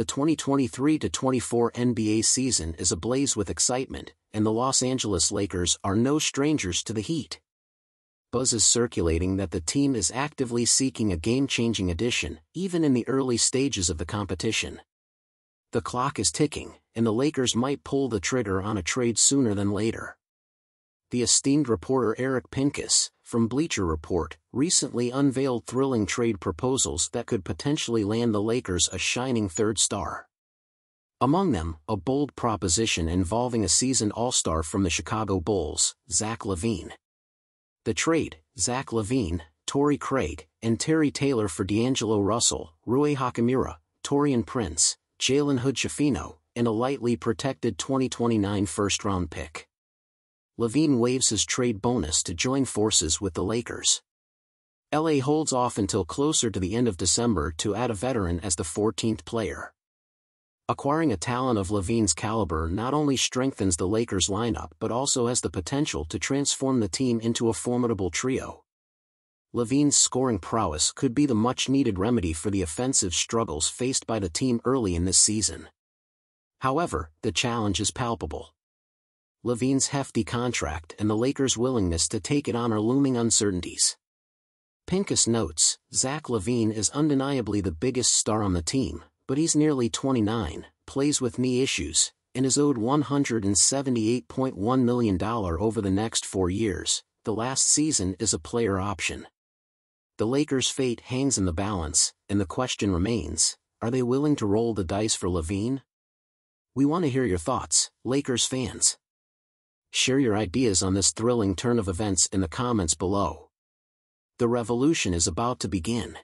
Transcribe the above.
The 2023-24 NBA season is ablaze with excitement, and the Los Angeles Lakers are no strangers to the heat. Buzz is circulating that the team is actively seeking a game-changing addition, even in the early stages of the competition. The clock is ticking, and the Lakers might pull the trigger on a trade sooner than later. The esteemed reporter Eric Pincus, from Bleacher Report, recently unveiled thrilling trade proposals that could potentially land the Lakers a shining third star. Among them, a bold proposition involving a seasoned all-star from the Chicago Bulls, Zach LaVine. The trade, Zach LaVine, Torrey Craig, and Terry Taylor for D'Angelo Russell, Rui Hakimura, Torian Prince, Jalen Hood-Schifino, and a lightly protected 2029 first-round pick. LaVine waives his trade bonus to join forces with the Lakers. LA holds off until closer to the end of December to add a veteran as the 14th player. Acquiring a talent of LaVine's caliber not only strengthens the Lakers' lineup but also has the potential to transform the team into a formidable trio. LaVine's scoring prowess could be the much-needed remedy for the offensive struggles faced by the team early in this season. However, the challenge is palpable. LaVine's hefty contract and the Lakers' willingness to take it on are looming uncertainties. Pincus notes, Zach LaVine is undeniably the biggest star on the team, but he's nearly 29, plays with knee issues, and is owed $178.1 million over the next 4 years. The last season is a player option. The Lakers' fate hangs in the balance, and the question remains, are they willing to roll the dice for LaVine? We want to hear your thoughts, Lakers fans. Share your ideas on this thrilling turn of events in the comments below. The revolution is about to begin.